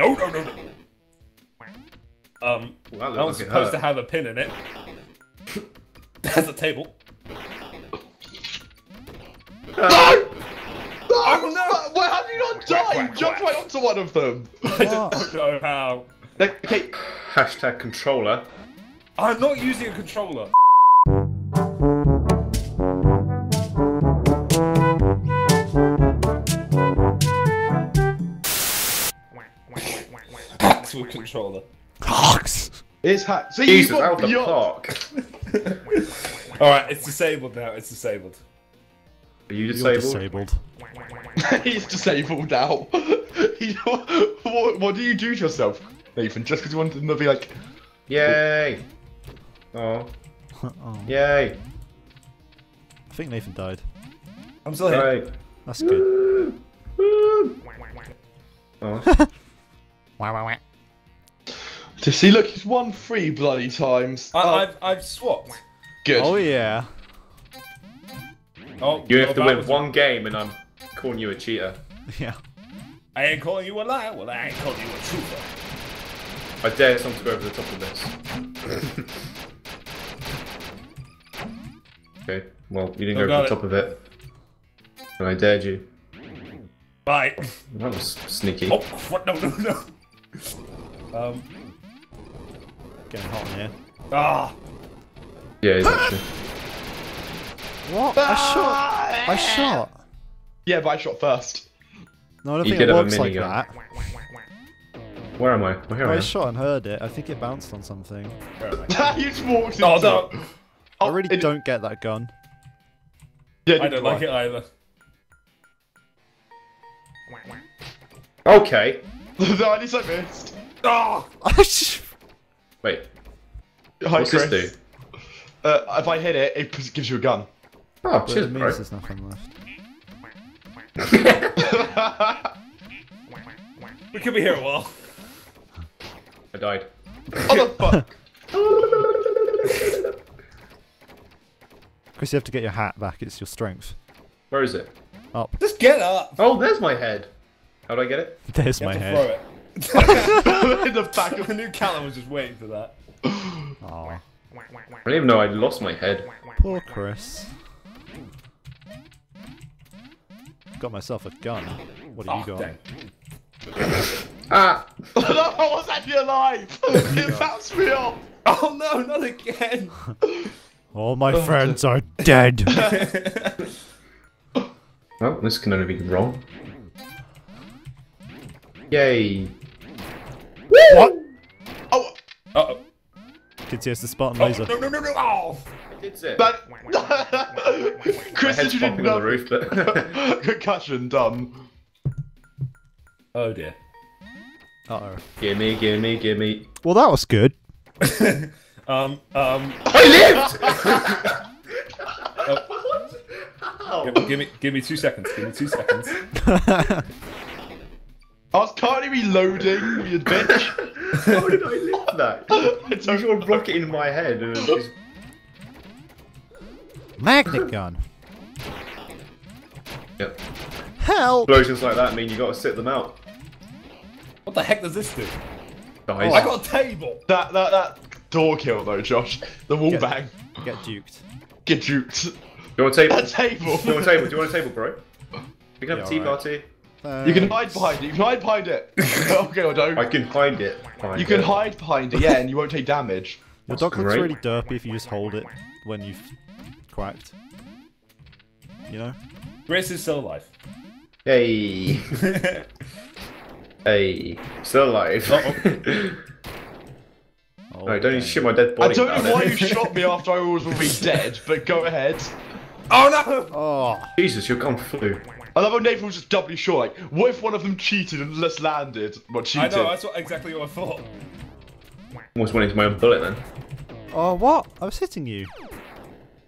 No. Well, I was supposed to have a pin in it. That's a table. No! Well, how do you not die? You jumped right onto one of them. I don't know how. Okay. Hashtag controller. I'm not using a controller. Hacks with controller. Hacks. It's hacks. So Jesus, out the park. All right, it's disabled now. It's disabled. Are you disabled? He's disabled now. What do you do to yourself, Nathan? Just because you wanted to be like, yay! Oh. Yay! I think Nathan died. I'm still here. That's good. Oh. To see, look, he's won 3 bloody times. I've swapped. Good. Oh yeah. Oh, you have to win one game, and I'm calling you a cheater. Yeah. I ain't calling you a liar. Well, I ain't calling you a trooper. I dare someone to go over the top of this. Okay. Well, you didn't go over the top of it, and I dared you. Bye. That was sneaky. Oh, what? No. Getting hot in here. Ah. Yeah. Exactly. What? I shot! Yeah, but I shot first. No, I don't think it works like that. Where am I? Where am I? I shot and heard it. I think it bounced on something. Where am I? You just walked into it. I really don't get that gun. Yeah, I don't like it either. Okay. No, at least I missed. Oh! Wait. Hi, what's Chris. This do? If I hit it, it gives you a gun. Oh, cheers, it means bro. There's nothing left. We could be here a while. I died. Oh the fuck! Chris, you have to get your hat back. It's your strength. Where is it? Up. Just get up. Oh, there's my head. How do I get it? There's my head. Throw it. In the back of the new Callum was just waiting for that. Oh. I didn't even know I'd lost my head. Poor Chris. Got myself a gun. What have you got? Ah! No, I was actually alive! It bounced me off! Oh no, not again! All my friends are dead! Well, this can only be wrong. Yay! What? Oh! Uh-oh. Kids, here's the Spartan laser. No! Oh! It's it. But... Chris, you didn't know. Roof, but... Concussion, done. Oh dear. Uh oh. Gimme. Well, that was good. I lived! Oh. Give me 2 seconds. I was currently reloading, you bitch. How did I live that? It's a little rocket in my head. And just... Magnet gun. Yep. Help! Explosions like that mean you gotta sit them out. What the heck does this do? Nice. Oh, I got a table. That door kill though, Josh. The wall bang. Get duked. Get duked. Do you want a table? A table. Do you want a table? Do you want a table, bro? We can have a tea party. Thanks. You can hide behind it. Okay, I don't. I can hide it. You can hide behind it, yeah, and you won't take damage. Your dock looks really derpy if you just hold it when you've cracked. You know? Chris is still alive. Hey. Hey. Still alive. Oh, no, don't even shoot my dead body. I don't know why you shot me after I always will be dead, but go ahead. Oh no! Oh. Jesus, you're gone through. I love how Nathan was just doubly sure, like, what if one of them cheated and just landed? Well, cheated. I know, that's exactly what I thought. Almost went into my own bullet then. Oh, what? I was hitting you.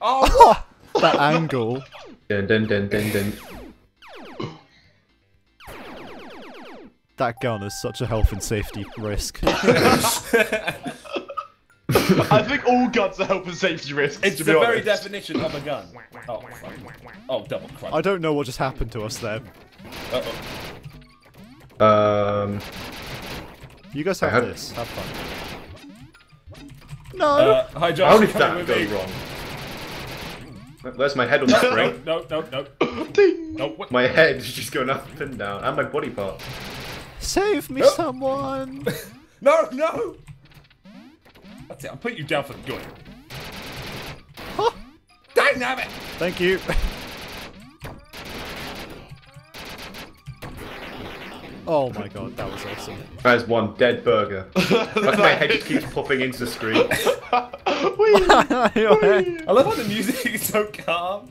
Oh! That angle. Dun dun dun. That gun is such a health and safety risk. I think all guns are health and safety risks. It's the very definition of a gun. Oh, fuck. Oh, double crunch. I don't know what just happened to us there. Uh oh. You guys have this. Have fun. No! Hi, Josh. How did that go wrong? Where's my head on that ring? No. Ding! Nope. My head is just going up and down. And my body part. Save me, someone! No! That's it. I'll put you down for good. Huh? Dynamic! Thank you. Oh my god, that was awesome. There's one dead burger. Like my head just keeps popping into the screen. Wee. I love how the music is so calm.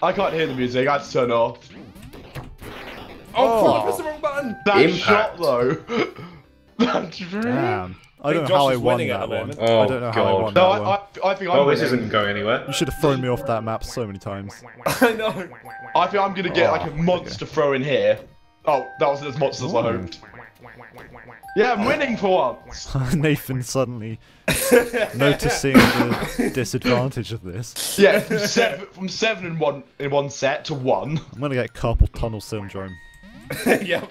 I can't hear the music, I had to turn it off. Oh, I pressed the wrong button! That shot though. That's true. Damn. I don't know how I won that one. Oh, I don't know how I won that one. I think I'm winning. This isn't going anywhere. You should have thrown me off that map so many times. I know. I think I'm going to get like a monster throw in here. Oh, that wasn't as much as I hoped. Yeah, I'm winning for once! Nathan suddenly noticing the disadvantage of this. Yeah, from seven in one set to one. I'm gonna get carpal tunnel syndrome. Yep.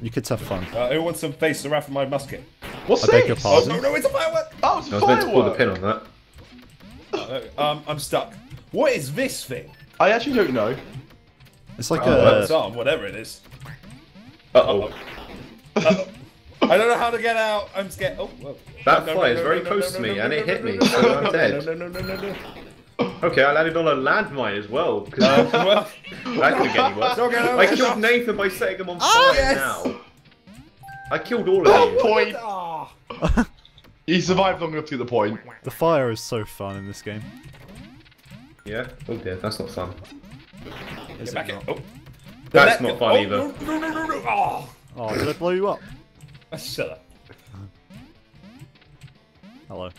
You kids have fun. Who wants some face around for my musket? What's that? I beg your pardon? Oh, no, it's a firework! Oh, it's a firework! I was meant to pull the pin on that. I'm stuck. What is this thing? I actually don't know. It's like a arm, whatever it is. Uh-oh. I don't know how to get out. I'm scared. Oh, whoa. That fly is very close to me, and it hit me, so I'm dead. No. Okay, I landed on a landmine as well. Well, that could get any worse. I killed Nathan by setting him on fire now. I killed all of you. Point. He survived long enough to get the point. The fire is so fun in this game. Yeah? Oh dear, that's not fun. Is it not? Oh. That's not fun either. No. Oh, did I blow you up? Shut up. Hello.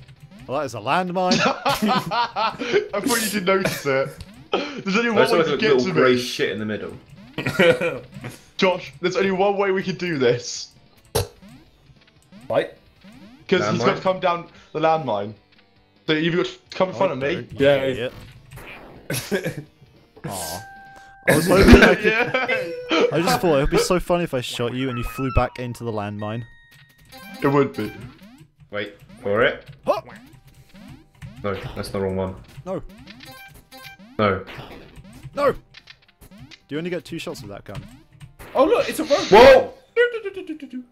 Well, that is a landmine. I thought you did notice it. There's only one way to get to grey shit in the middle. Josh, there's only one way we could do this. Right? Because he's got to come down the landmine. So you've got to come in front of me. Yeah. Aww. I was hoping I could... I just thought it would be so funny if I shot you and you flew back into the landmine. It would be. Wait for it. Oh. No, that's the wrong one. No. Do you only get 2 shots with that gun? Oh look, it's a rope. Whoa!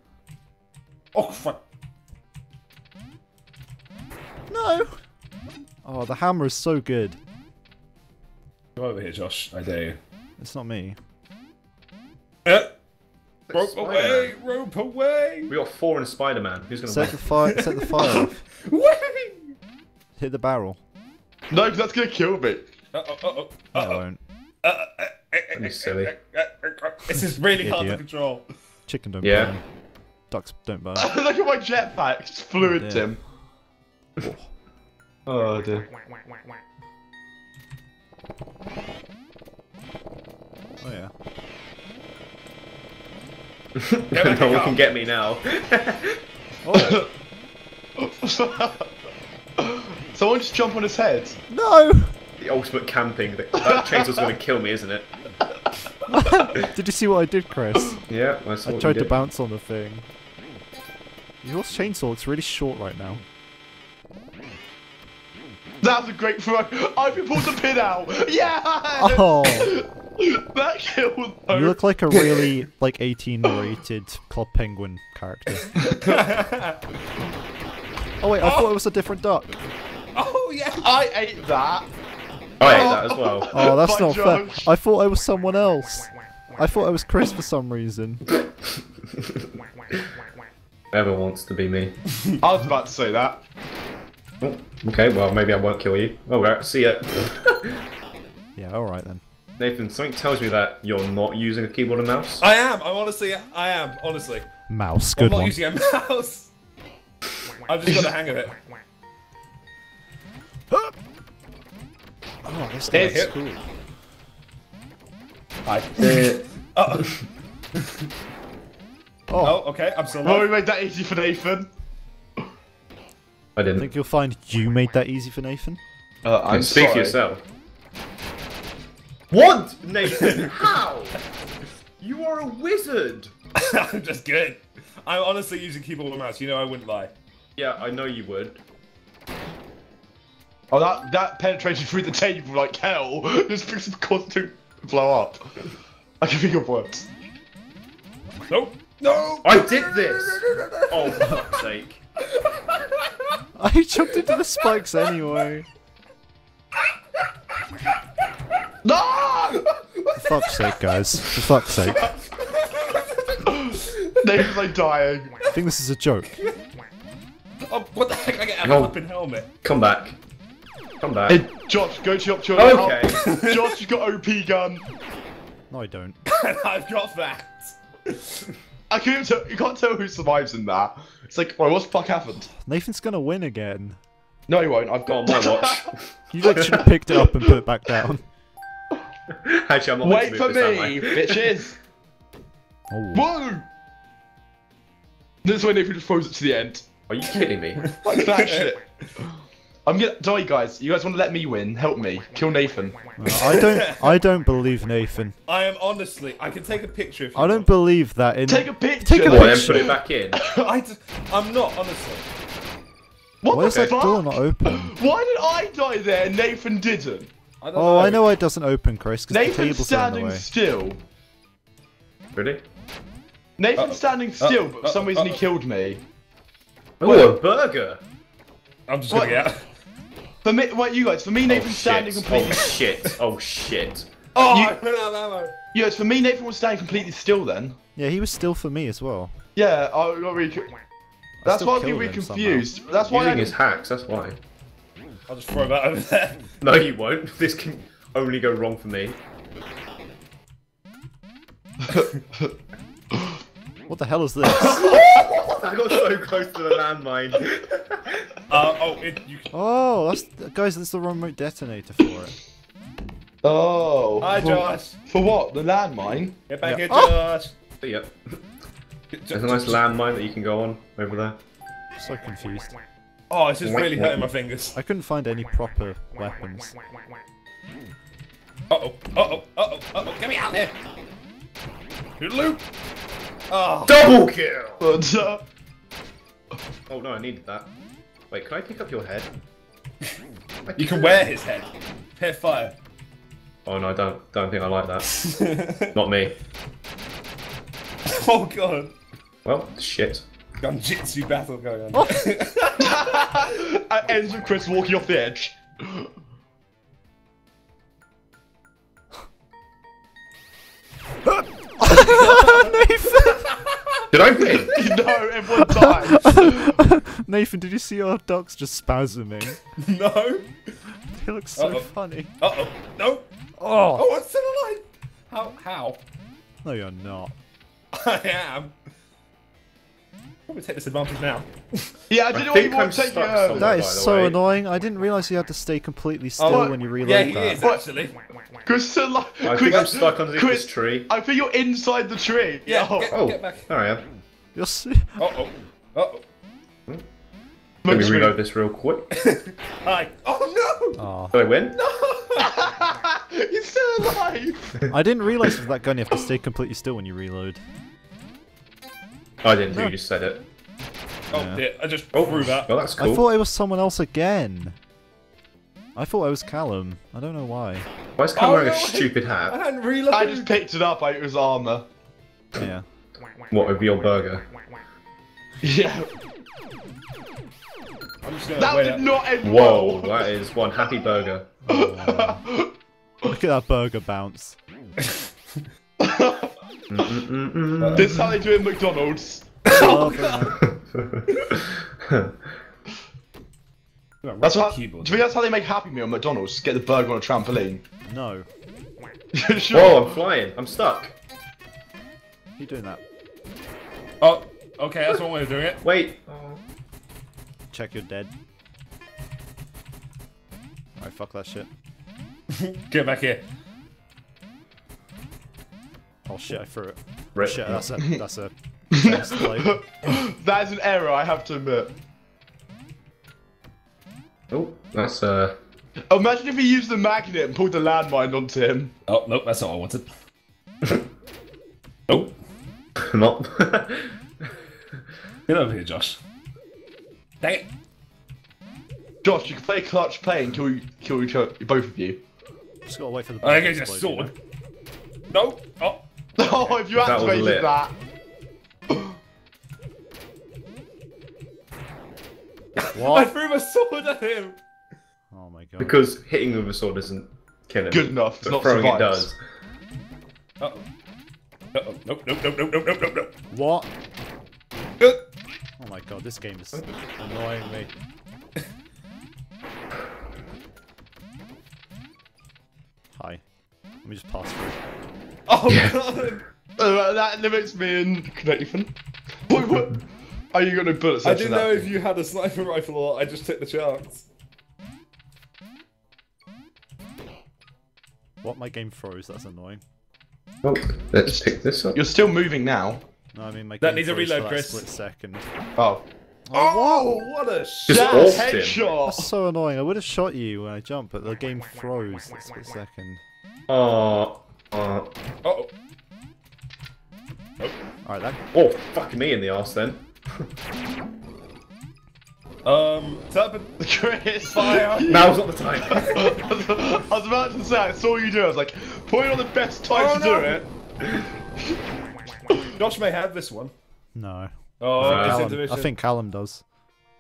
Oh fuck! No. Oh, the hammer is so good. Come over here, Josh. I dare you. It's not me. Rope away! Rope away! We got 4 in Spider-Man. Who's gonna set the fire? Set the fire. Hit the barrel. No, because that's gonna kill me. I won't. Silly. This is really hard to control. Chicken don't burn. Ducks don't burn. Look at my jetpack. It's fluid, Tim. Oh dear. Oh yeah. No one can get me now. Oh. Someone just jump on his head. No! The ultimate camping. That chainsaw going to kill me, isn't it? Did you see what I did, Chris? Yeah, I saw. I tried to bounce on the thing. Your chainsaw looks really short right now. That was a great throw. I've been pulled the pin out. Yeah. Oh. That killed though. You look like a really like 18-rated Club Penguin character. Oh wait, I thought it was a different duck. Oh yeah. I ate that. I ate that as well. Oh, that's not fair. I thought I was someone else. I thought I was Chris for some reason. Whoever wants to be me. I was about to say that. Oh, okay, well, maybe I won't kill you. Alright, see ya. Yeah, alright then. Nathan, something tells me that you're not using a keyboard and mouse. I am, honestly. Mouse, good one. I'm not using a mouse. I've just got the hang of it. Oh, this thing is cool. Oh, okay, I'm still alive. Oh, we made that easy for Nathan. I didn't. I think you'll find you made that easy for Nathan. I'm sorry. Speak for yourself. What? Nathan, how? You are a wizard! I'm just good. I'm honestly using keyboard and mouse. You know I wouldn't lie. Yeah, I know you would. Oh, that penetrated through the table like hell. Just because it's caused to blow up. I can think of words. Nope. No! I did this! Oh, for fuck's sake. I jumped into the spikes anyway. No! For fuck's sake, guys. For fuck's sake. Name's like dying. I think this is a joke. Oh, what the heck? I get a flipping helmet. Come back. Come back. Hey, Josh, go to your children. Okay. Josh, you got OP gun. No, I don't. I've got that. I can't tell, you can't tell who survives in that. It's like, well, what the fuck happened? Nathan's gonna win again. No, he won't. I've got on my watch. You like should have picked it up and put it back down. Actually, I'm not. Wait for me, bitches. Oh. Whoa! This way, Nathan just throws it to the end. Are you kidding me? Like that shit. I'm gonna die, guys. You guys want to let me win? Help me. Kill Nathan. I don't believe Nathan. I am honestly. I can take a picture. If you don't believe that. Take a picture. Take a picture. And put it back in. I'm not honestly. What Why is that door not open? Why did I die there? And Nathan didn't. I don't know. I know why it doesn't open, Chris. Nathan's standing still. Really? Nathan's standing still, but for some reason he killed me. Oh, a burger. I'm just gonna get out. For me, you guys, for me, Nathan standing completely. Oh shit! Oh shit! Oh, I ran out of ammo. Yeah, for me, Nathan was standing completely still then. Yeah, he was still for me as well. Yeah, I'm not really. That's why I'm really confused. Somehow. That's why using his hacks. That's why. I'll just throw that over there. No, you won't. This can only go wrong for me. What the hell is this? I got so close to the landmine. Oh, that's, guys, that's the remote detonator for it. Oh. Hi, Josh. For what? The landmine? Get back here, Josh. But, yep. There's a nice landmine that you can go on over there. I'm so confused. Oh, it's just really hurting my fingers. I couldn't find any proper weapons. Uh oh. Get me out there. Loop. Oh. Double kill! Oh no, I needed that. Wait, can I pick up your head? You can wear his head. Hair fire. Oh no, I don't think I like that. Not me. Oh god. Well, shit. Gunjitsu battle going on. Oh. It ends with Chris walking off the edge. Nathan! Did I win? No, everyone died. Nathan, did you see our ducks just spasming? No. They look so funny. Uh-oh. No. Oh. Oh, I'm still alive. How? No, you're not. I am. Probably take this advantage now. Yeah, I didn't know you want to take it. That is so annoying. I didn't realise you had to stay completely still when you reload that. Yeah, he is, actually. Chris, I think I'm stuck under this tree. I think you're inside the tree. Yeah, get back. There I am. You're Let me reload this real quick. Hi. Oh no! Oh. Did I win? No! You're still alive! I didn't realise with that gun you have to stay completely still when you reload. I didn't. You just said it. Oh, yeah. I just threw that. Well, that's cool. I thought it was someone else again. I thought I was Callum. I don't know why. Why is Callum wearing a stupid hat? I hadn't realised. I just picked it up. It was armor. Yeah. What would be your burger? Yeah. I'm just that did not end. Whoa, that is one happy burger. Oh. Look at that burger bounce. This is how they do it at McDonald's. That's how they make Happy Meal at McDonald's. Get the burger on a trampoline. No. Sure. Whoa, I'm flying. I'm stuck. You doing that? Oh, okay. That's one way of doing it. Wait. Check you're dead. Alright, fuck that shit. Get back here. Oh shit, I threw it. Rip. Shit, that's a That is an error, I have to admit. Oh, that's imagine if he used the magnet and pulled the landmine onto him. Oh, nope, that's not what I wanted. Nope. Not. Get over here, Josh. Dang it. Josh, you can play clutch play and kill each other, both of you. Just gotta wait for the. I get a sword. You know? No. Oh. Oh, if you activated that. What? I threw my sword at him. Oh my god. Because hitting with a sword isn't killing. Good enough. But throwing it does. Uh oh. Uh oh. Nope. Nope. Nope. Nope. Nope. Nope. Nope. What? Oh my god, this game is annoying me. Hi. Let me just pass through. Oh yeah. God! That limits me and Nathan. Wait, what? Are you gonna bullets? I didn't know if you had a sniper rifle or I just took the chance. What, my game froze? That's annoying. Oh, let's pick this up. You're still moving now. No, I mean my game that needs a reload, Chris. Split second. Oh. Oh, whoa, what a shot! Headshot! That's so annoying. I would have shot you when I jumped, but the game froze a split second. Oh. Oh. Alright, that. Oh, fuck me in the arse then. Turban. Chris, fire. Now's not the time. I was about to say, I saw you do it. I was like, point on the best time to do it. Josh may have this one. No. Oh, I think Callum does.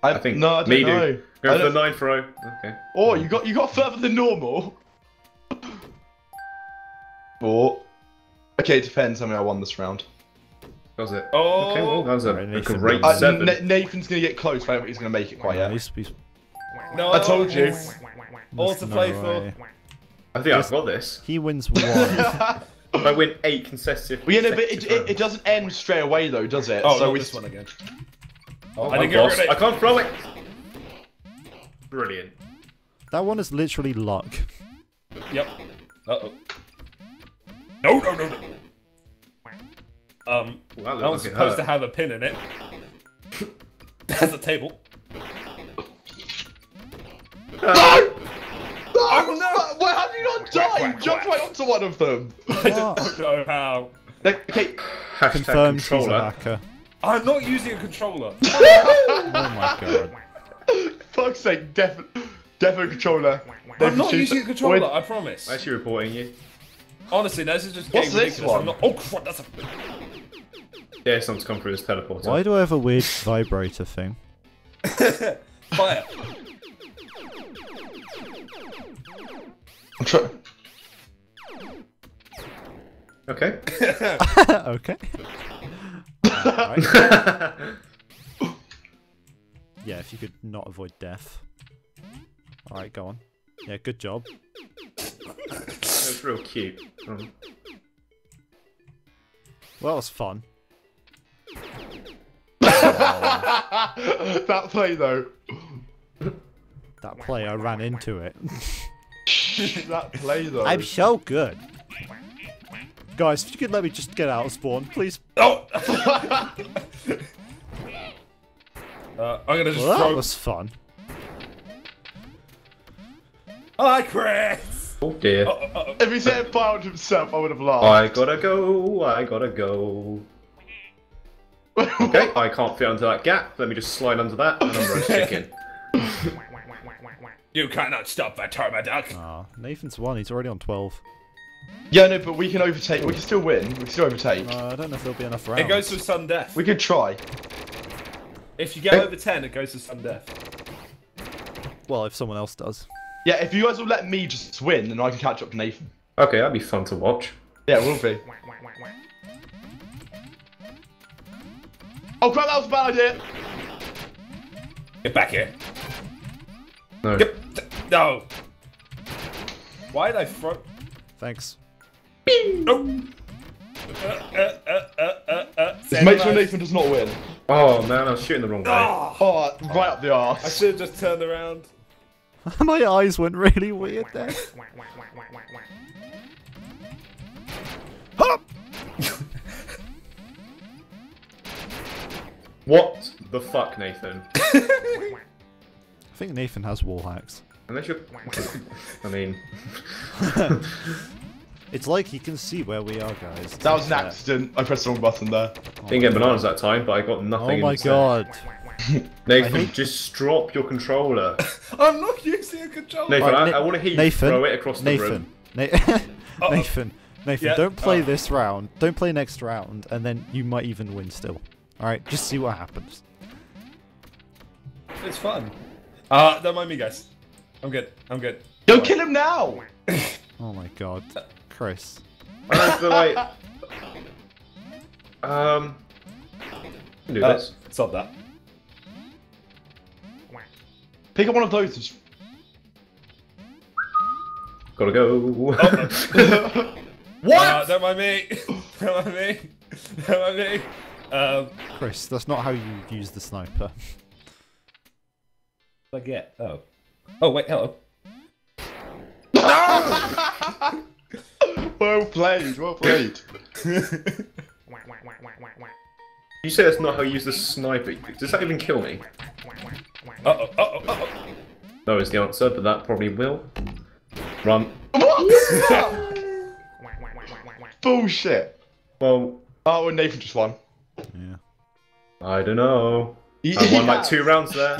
I think no, I don't know. Go for the 9-throw. Okay. Oh, you got further than normal. Oh. Okay, it depends. I mean, I won this round. Was it? Oh, okay, well, that was a great 7. Nathan's gonna get close, but he's gonna make it quite yet. He's... No, I told you. All to play for. I think I've got this. He wins one. I win 8 consecutive. Well, yeah, no, but it doesn't end straight away though, does it? Oh, so we just won again. Oh, I didn't get rid of it. I can't throw it. Brilliant. That one is literally luck. Yep. Uh oh. No, no, no, no. Well, that one's supposed to have a pin in it. That's a table. No! Oh, no! Well, how do you not die? You jumped right onto one of them. I don't know how. Okay. Confirmed she's a hacker. I'm not using a controller. Oh my god. Fuck's sake, definitely a controller. I'm not using a controller, I promise. I'm actually reporting you. Honestly, no, this is just getting ridiculous. This one? I'm not... Oh crap, that's a... Yeah, someone's come through this teleporter. Why do I have a weird vibrator thing? Fire! I'm trying... Okay. Okay. Yeah, if you could not avoid death. Alright, go on. Yeah, good job. That's real cute. Mm. Well, that was fun. That play though. That play, I ran into it. That play though. I'm so good. Guys, if you could let me just get out of spawn, please. Oh! I'm gonna just throw. That was fun. Hi, Chris! Oh dear. If he said fire on himself, I would have laughed. I gotta go, I gotta go. Okay, I can't fit under that gap. Let me just slide under that and I'm roast chicken. You cannot stop that Termaduck. Oh, Nathan's won, he's already on 12. Yeah, no, but we can overtake. We can still win. We can still overtake. I don't know if there'll be enough rounds. It goes to sudden death. We could try. If you get over 10, it goes to sudden death. Well, if someone else does. Yeah, if you guys will let me just win, then I can catch up to Nathan. Okay, that'd be fun to watch. Yeah, it will be. Oh crap, that was a bad idea! Get back here. No. No! Why did I throw... Thanks. No! Just make sure Nathan does not win. Oh man, I was shooting the wrong way. Oh, right up the arse. I should have just turned around. My eyes went really weird there. Hop! What the fuck, Nathan? I think Nathan has wall hacks. Unless you're... I mean... It's like he can see where we are, guys. That was an accident. I pressed the wrong button there. Oh, didn't get bananas that time, but I got nothing. Oh my god. Nathan, just drop your controller. I'm not using a controller. Nathan, right, I want to hear you throw it across the room. Nathan, yeah. Don't play this round. Don't play next round, and then you might even win still. All right, just see what happens. It's fun. Don't mind me, guys. I'm good. I'm good. Don't kill him now. Oh my god, Chris. Do this. Stop that. Pick up one of those. Just... Gotta go. Oh. What? Don't mind me. Don't mind me. Don't mind me. Chris, that's not how you use the sniper. I get. Oh. Oh wait. Hello. No! Well played. Well played. You say that's not how you use the sniper. Does that even kill me? Uh-oh, uh-oh, uh-oh. No is the answer, but that probably will. Run. What? Bullshit. Well... Oh, and Nathan just won. Yeah. I don't know. I won like 2 rounds there.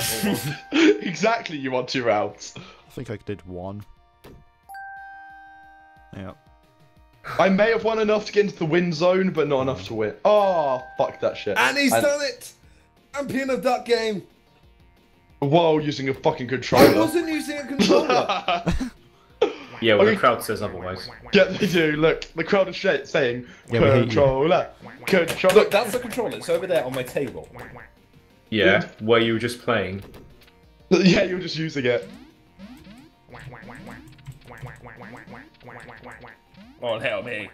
Exactly, you won 2 rounds. I think I did 1. Yeah. I may have won enough to get into the win zone, but not enough to win. Oh, fuck that shit. And he's done it! Champion of that game! While using a fucking controller. I wasn't using a controller! Yeah, well, the crowd says otherwise. Yeah, they do. Look, the crowd is saying, yeah, controller, controller. Look, that's the controller. It's over there on my table. Yeah, where you were just playing. Yeah, you were just using it. Oh, help me.